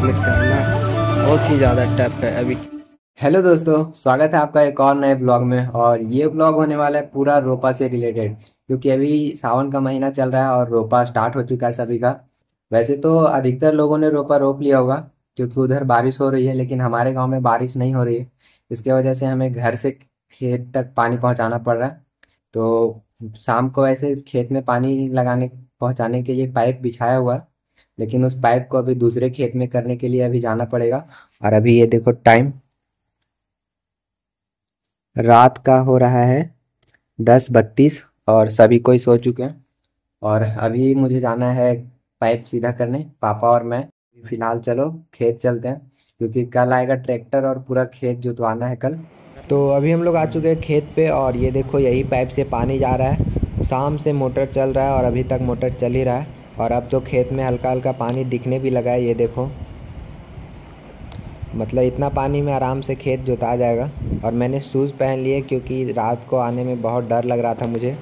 Click करना है, बहुत ही ज़्यादा टफ है अभी। हेलो दोस्तों, स्वागत है आपका एक और नए ब्लॉग में। और ये ब्लॉग होने वाला है पूरा रोपा से रिलेटेड, क्योंकि अभी सावन का महीना चल रहा है और रोपा स्टार्ट हो चुका है सभी का। वैसे तो अधिकतर लोगों ने रोपा रोप लिया होगा क्योंकि उधर बारिश हो रही है, लेकिन हमारे गाँव में बारिश नहीं हो रही है। इसके वजह से हमें घर से खेत तक पानी पहुँचाना पड़ रहा है। तो शाम को ऐसे खेत में पानी पहुँचाने के लिए पाइप बिछाया हुआ है, लेकिन उस पाइप को अभी दूसरे खेत में करने के लिए अभी जाना पड़ेगा। और अभी ये देखो टाइम रात का हो रहा है 10:32 और सभी कोई सो चुके हैं। और अभी मुझे जाना है पाइप सीधा करने, पापा और मैं। फिलहाल चलो खेत चलते हैं क्योंकि कल आएगा ट्रैक्टर और पूरा खेत जोतवाना है कल। तो अभी हम लोग आ चुके हैं खेत पे और ये देखो यही पाइप से पानी जा रहा है। शाम से मोटर चल रहा है और अभी तक मोटर चल ही रहा है। और अब तो खेत में हल्का हल्का पानी दिखने भी लगा है, ये देखो। मतलब इतना पानी में आराम से खेत जोता जाएगा। और मैंने शूज़ पहन लिए क्योंकि रात को आने में बहुत डर लग रहा था मुझे।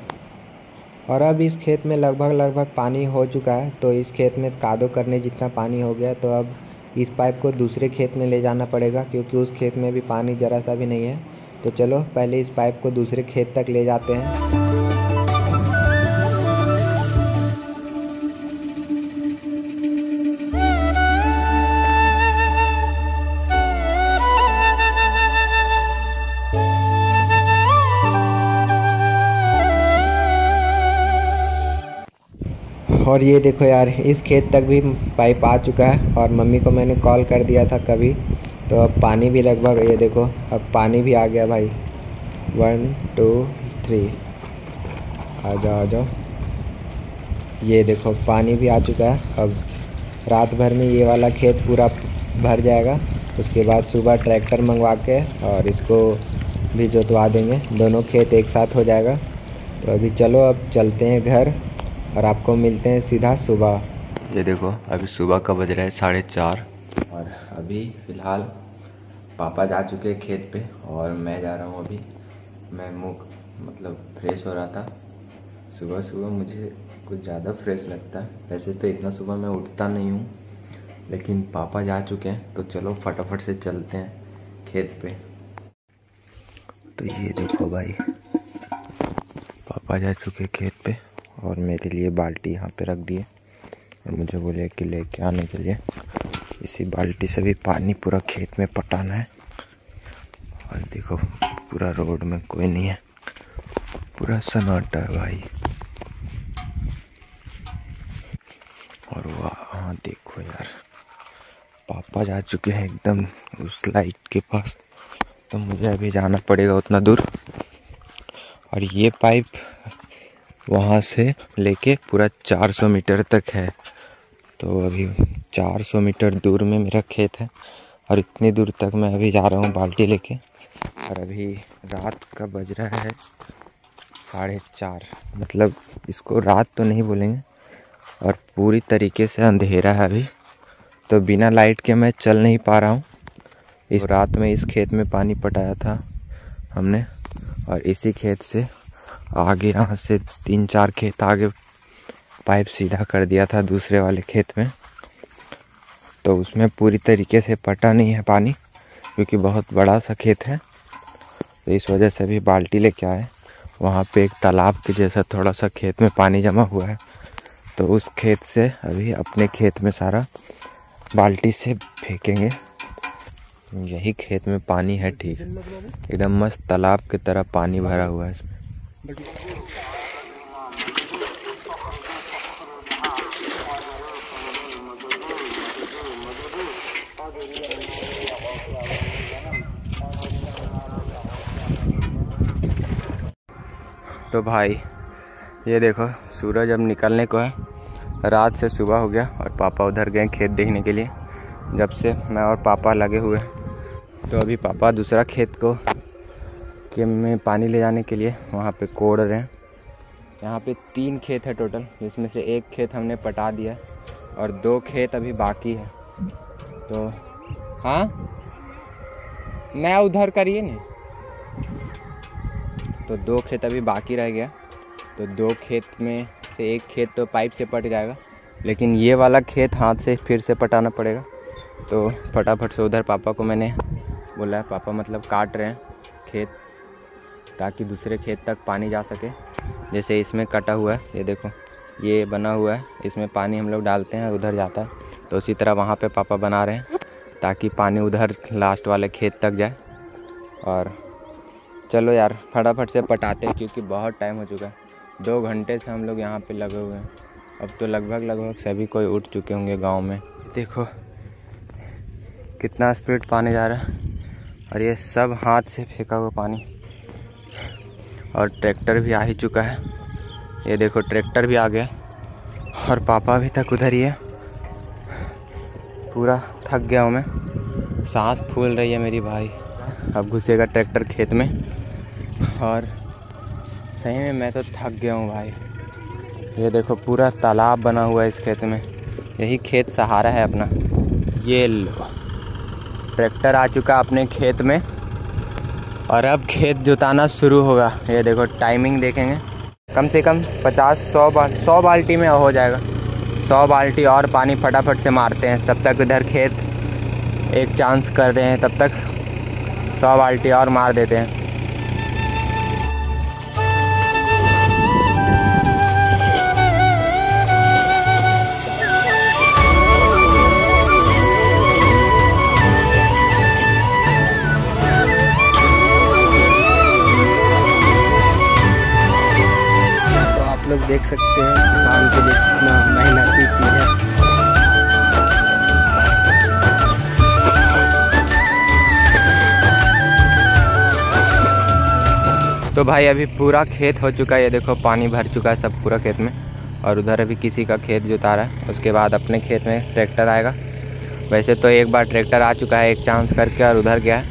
और अब इस खेत में लगभग पानी हो चुका है, तो इस खेत में कादो करने जितना पानी हो गया। तो अब इस पाइप को दूसरे खेत में ले जाना पड़ेगा क्योंकि उस खेत में भी पानी ज़रा सा भी नहीं है। तो चलो पहले इस पाइप को दूसरे खेत तक ले जाते हैं। और ये देखो यार, इस खेत तक भी पाइप आ चुका है। और मम्मी को मैंने कॉल कर दिया था कभी, तो अब पानी भी लगभग, ये देखो अब पानी भी आ गया भाई। 1 2 3 आ जाओ। ये देखो पानी भी आ चुका है। अब रात भर में ये वाला खेत पूरा भर जाएगा, उसके बाद सुबह ट्रैक्टर मंगवा के और इसको भी जोतवा देंगे। दोनों खेत एक साथ हो जाएगा। तो अभी चलो अब चलते हैं घर और आपको मिलते हैं सीधा सुबह। ये देखो अभी सुबह का बज रहा है 4:30। और अभी फ़िलहाल पापा जा चुके हैं खेत पे और मैं जा रहा हूँ। अभी मैं मुँह मतलब फ्रेश हो रहा था। सुबह सुबह मुझे कुछ ज़्यादा फ्रेश लगता है, वैसे तो इतना सुबह मैं उठता नहीं हूँ, लेकिन पापा जा चुके हैं तो चलो फटाफट से चलते हैं खेत पे। तो ये देखो भाई पापा जा चुके हैं खेत पे और मेरे लिए बाल्टी यहाँ पे रख दिए और मुझे बोले कि लेके आने के लिए। इसी बाल्टी से भी पानी पूरा खेत में पटाना है। और देखो पूरा रोड में कोई नहीं है, पूरा सन्नाटा है भाई। और वहाँ देखो यार पापा जा चुके हैं एकदम उस लाइट के पास, तो मुझे अभी जाना पड़ेगा उतना दूर। और ये पाइप वहाँ से लेके पूरा 400 मीटर तक है। तो अभी 400 मीटर दूर में मेरा खेत है और इतनी दूर तक मैं अभी जा रहा हूँ बाल्टी लेके। और अभी रात का बज रहा है 4:30, मतलब इसको रात तो नहीं बोलेंगे। और पूरी तरीके से अंधेरा है अभी, तो बिना लाइट के मैं चल नहीं पा रहा हूँ। इस रात में इस खेत में पानी पटाया था हमने और इसी खेत से आगे, यहाँ से 3-4 खेत आगे पाइप सीधा कर दिया था दूसरे वाले खेत में। तो उसमें पूरी तरीके से पटा नहीं है पानी क्योंकि बहुत बड़ा सा खेत है। तो इस वजह से भी बाल्टी लेके आए। वहाँ पे एक तालाब के जैसा थोड़ा सा खेत में पानी जमा हुआ है, तो उस खेत से अभी अपने खेत में सारा बाल्टी से फेंकेंगे। यही खेत में पानी है, ठीक एकदम मस्त तालाब की तरह पानी भरा हुआ है इसमें। तो भाई ये देखो सूरज अब निकलने को है। रात से सुबह हो गया और पापा उधर गए खेत देखने के लिए, जब से मैं और पापा लगे हुए। तो अभी पापा दूसरा खेत को के में पानी ले जाने के लिए वहाँ पे कोड़ रहे हैं। यहाँ पे 3 खेत है टोटल, जिसमें से एक खेत हमने पटा दिया और 2 खेत अभी बाकी है। तो हाँ नया उधर करिए नहीं, तो 2 खेत अभी बाकी रह गया। तो 2 खेत में से एक खेत तो पाइप से पट जाएगा, लेकिन ये वाला खेत हाथ से फिर से पटाना पड़ेगा। तो फटाफट से उधर पापा को मैंने बोला पापा मतलब काट रहे हैं खेत ताकि दूसरे खेत तक पानी जा सके। जैसे इसमें कटा हुआ है, ये देखो ये बना हुआ है, इसमें पानी हम लोग डालते हैं और उधर जाता है। तो उसी तरह वहाँ पे पापा बना रहे हैं ताकि पानी उधर लास्ट वाले खेत तक जाए। और चलो यार फटाफट से पटाते हैं क्योंकि बहुत टाइम हो चुका है। 2 घंटे से हम लोग यहाँ पे लगे हुए हैं। अब तो लगभग सभी कोई उठ चुके होंगे गाँव में। देखो कितना स्पीड पानी जा रहा है और ये सब हाथ से फेंका हुआ पानी। और ट्रैक्टर भी आ ही चुका है, ये देखो ट्रैक्टर भी आ गया और पापा भी तक उधर ही है। पूरा थक गया हूँ मैं, सांस फूल रही है मेरी भाई। अब घुसेगा ट्रैक्टर खेत में और सही में मैं तो थक गया हूँ भाई। ये देखो पूरा तालाब बना हुआ है इस खेत में, यही खेत सहारा है अपना। ये लो ट्रैक्टर आ चुका अपने खेत में और अब खेत जुताना शुरू होगा। ये देखो टाइमिंग देखेंगे, कम से कम 50-100 बाल्टी में हो जाएगा। 100 बाल्टी और पानी फटाफट से मारते हैं, तब तक इधर खेत एक चांस कर रहे हैं, तब तक 100 बाल्टी और मार देते हैं। देख सकते हैं शाम के लिए कितना मेहनती चीज है। तो भाई अभी पूरा खेत हो चुका है, ये देखो पानी भर चुका है सब पूरा खेत में। और उधर अभी किसी का खेत जोता रहा है, उसके बाद अपने खेत में ट्रैक्टर आएगा। वैसे तो एक बार ट्रैक्टर आ चुका है एक चांस करके और उधर गया है,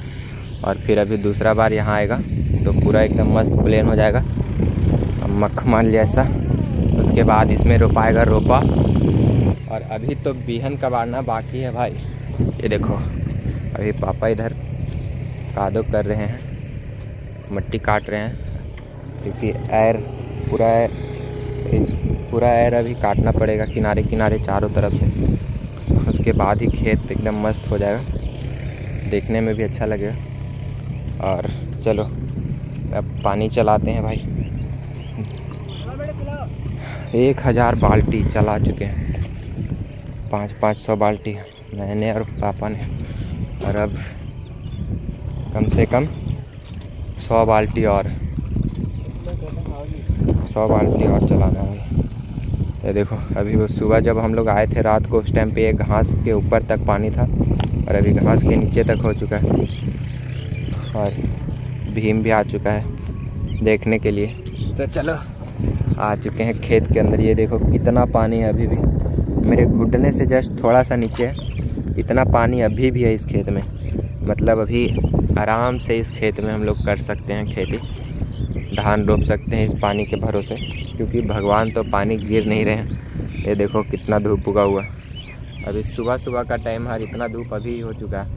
और फिर अभी दूसरा बार यहाँ आएगा तो पूरा एकदम मस्त प्लेन हो जाएगा मखमल जैसा। उसके बाद इसमें रोपाएगा रोपा। और अभी तो बीहन कबाड़ना बाकी है भाई। ये देखो अभी पापा इधर कादो कर रहे हैं, मिट्टी काट रहे हैं क्योंकि एयर पूरा एयर अभी काटना पड़ेगा किनारे किनारे चारों तरफ से। उसके बाद ही खेत एकदम मस्त हो जाएगा, देखने में भी अच्छा लगेगा। और चलो अब पानी चलाते हैं भाई। 1000 बाल्टी चला चुके हैं, 500-500 बाल्टी मैंने और पापा ने। और अब कम से कम 100 बाल्टी और 100 बाल्टी और चलाना है। ये देखो अभी वो सुबह जब हम लोग आए थे रात को उस टाइम पे एक घास के ऊपर तक पानी था और अभी घास के नीचे तक हो चुका है। और भीम भी आ चुका है देखने के लिए। तो चलो आ चुके हैं खेत के अंदर। ये देखो कितना पानी है अभी भी, मेरे घुटने से जस्ट थोड़ा सा नीचे है। इतना पानी अभी भी है इस खेत में, मतलब अभी आराम से इस खेत में हम लोग कर सकते हैं खेती, धान रोप सकते हैं इस पानी के भरोसे क्योंकि भगवान तो पानी गिर नहीं रहे हैं। ये देखो कितना धूप उगा हुआ अभी, सुबह सुबह का टाइम है, इतना धूप अभी हो चुका है।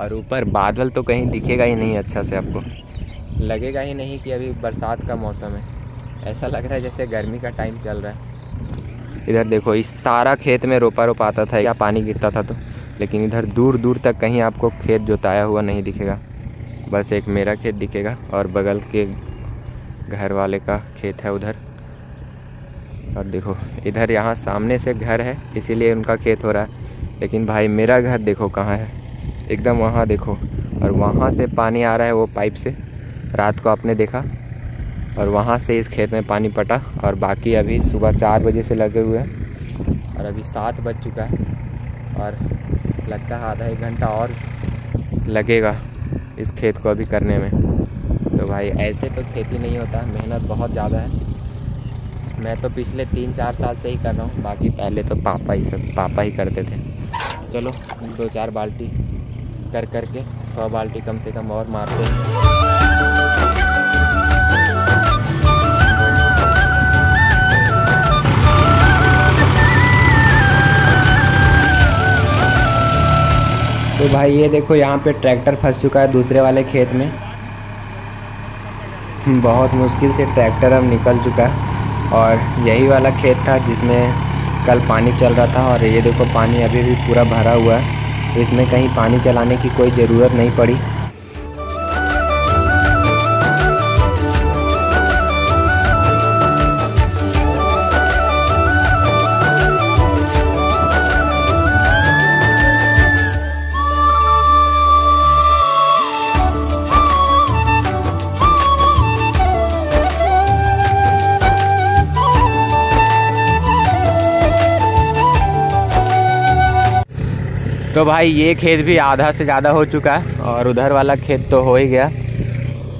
और ऊपर बादल तो कहीं दिखेगा ही नहीं, अच्छा से आपको लगेगा ही नहीं कि अभी बरसात का मौसम है। ऐसा लग रहा है जैसे गर्मी का टाइम चल रहा है। इधर देखो इस सारा खेत में रोपा रोपा आता था या पानी गिरता था तो, लेकिन इधर दूर दूर तक कहीं आपको खेत जोताया हुआ नहीं दिखेगा। बस एक मेरा खेत दिखेगा और बगल के घर वाले का खेत है उधर। और देखो इधर यहाँ सामने से घर है इसीलिए उनका खेत हो रहा है, लेकिन भाई मेरा घर देखो कहाँ है, एकदम वहाँ देखो। और वहाँ से पानी आ रहा है वो पाइप से, रात को आपने देखा। और वहाँ से इस खेत में पानी पटा। और बाकी अभी सुबह 4 बजे से लगे हुए हैं और अभी 7 बज चुका है और लगता है आधा एक घंटा और लगेगा इस खेत को अभी करने में। तो भाई ऐसे तो खेती नहीं होता, मेहनत बहुत ज़्यादा है। मैं तो पिछले 3-4 साल से ही कर रहा हूँ, बाकी पहले तो पापा ही करते थे। चलो 2-4 बाल्टी कर करके 100 बाल्टी कम से कम और मारते हैं। तो भाई ये देखो यहाँ पे ट्रैक्टर फंस चुका है दूसरे वाले खेत में, बहुत मुश्किल से ट्रैक्टर अब निकल चुका है। और यही वाला खेत था जिसमें कल पानी चल रहा था और ये देखो पानी अभी भी पूरा भरा हुआ है। इसमें कहीं पानी चलाने की कोई ज़रूरत नहीं पड़ी। तो भाई ये खेत भी आधा से ज़्यादा हो चुका है और उधर वाला खेत तो हो ही गया।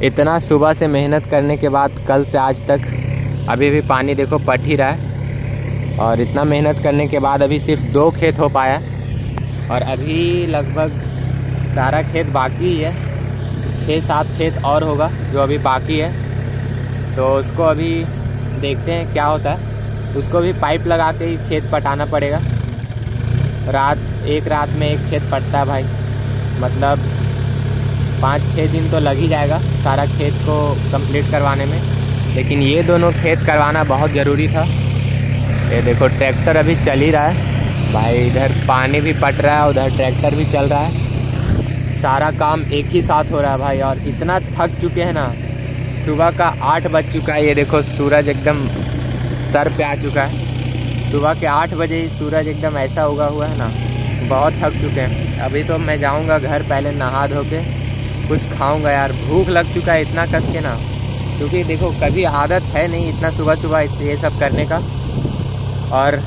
इतना सुबह से मेहनत करने के बाद कल से आज तक अभी भी पानी देखो पट ही रहा है और इतना मेहनत करने के बाद अभी सिर्फ 2 खेत हो पाया और अभी लगभग सारा खेत बाकी है। 6-7 खेत और होगा जो अभी बाकी है, तो उसको अभी देखते हैं क्या होता है। उसको भी पाइप लगा के ही खेत पटाना पड़ेगा। एक रात में एक खेत पटता है भाई, मतलब 5-6 दिन तो लग ही जाएगा सारा खेत को कंप्लीट करवाने में, लेकिन ये दोनों खेत करवाना बहुत ज़रूरी था। ये देखो ट्रैक्टर अभी चल ही रहा है भाई, इधर पानी भी पट रहा है उधर ट्रैक्टर भी चल रहा है, सारा काम एक ही साथ हो रहा है भाई। और इतना थक चुके हैं ना, सुबह का 8 बज चुका है। ये देखो सूरज एकदम सर पे आ चुका है। सुबह के 8 बजे ही सूरज एकदम ऐसा उगा हुआ है ना, बहुत थक चुके हैं। अभी तो मैं जाऊंगा घर, पहले नहा धो के कुछ खाऊंगा यार, भूख लग चुका है इतना कस के ना, क्योंकि देखो कभी आदत है नहीं इतना सुबह सुबह ये सब करने का। और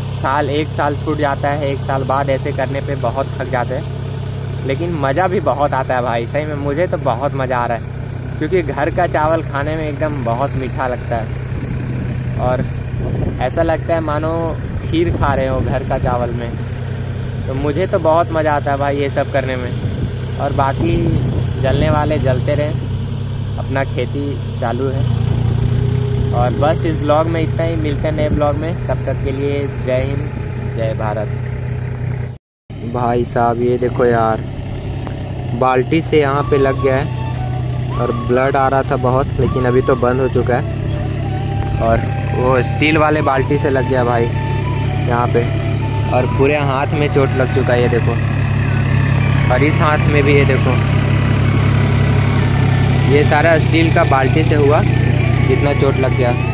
एक साल छूट जाता है, एक साल बाद ऐसे करने पे बहुत थक जाते हैं, लेकिन मज़ा भी बहुत आता है भाई। सही में मुझे तो बहुत मज़ा आ रहा है, क्योंकि घर का चावल खाने में एकदम बहुत मीठा लगता है और ऐसा लगता है मानो खीर खा रहे हो घर का चावल में। तो मुझे तो बहुत मज़ा आता है भाई ये सब करने में। और बाकी जलने वाले जलते रहें, अपना खेती चालू है। और बस इस ब्लॉग में इतना ही, मिलते हैं नए ब्लॉग में, तब तक के लिए जय हिंद जय भारत। भाई साहब ये देखो यार, बाल्टी से यहाँ पे लग गया है और ब्लड आ रहा था बहुत, लेकिन अभी तो बंद हो चुका है। और वो स्टील वाले बाल्टी से लग गया भाई यहाँ पे, और पूरे हाथ में चोट लग चुका है ये देखो, और इस हाथ में भी ये देखो। ये सारा स्टील का बाल्टी से हुआ जितना चोट लग गया।